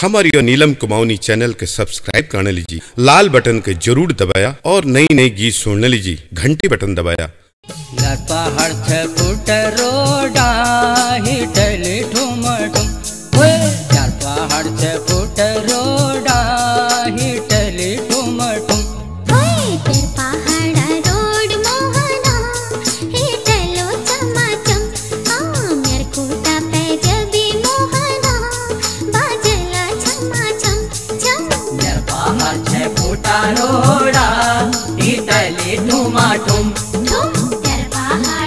हमारी और नीलम कुमाऊनी चैनल के सब्सक्राइब करने लीजिए, लाल बटन के जरूर दबाया और नई नई गीत सुनने लीजिए, घंटी बटन दबाया। म्यार पहाड़ छ फुट रोड हिटली ठुमठुम, म्यार पहाड़ छ फुट रोड हिटली ठुमठुम, म्यार पहाड़ रोड मोहना हिटलो चमचम, म्यार कोटा पे जबी मोहना बाजला चमचम चम, म्यार पहाड़ छ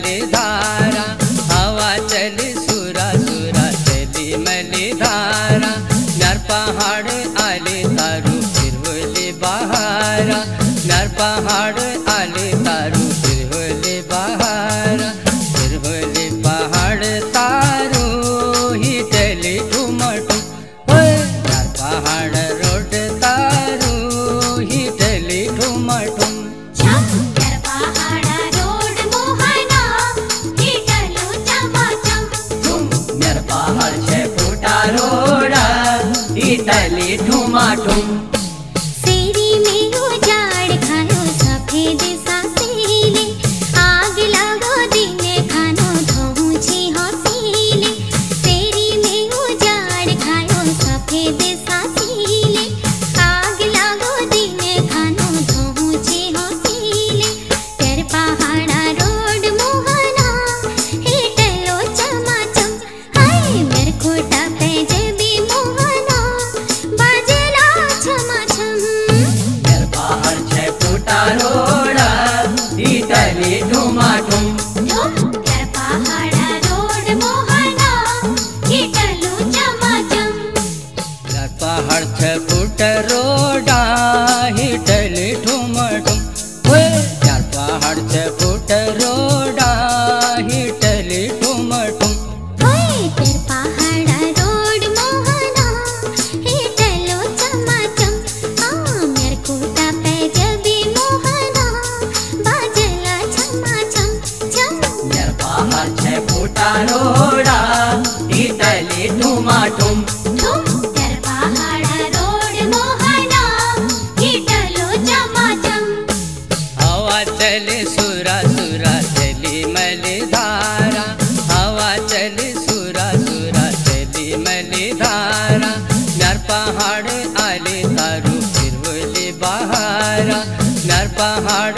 फुट रोड हिटली ठुमठुम। पहाड़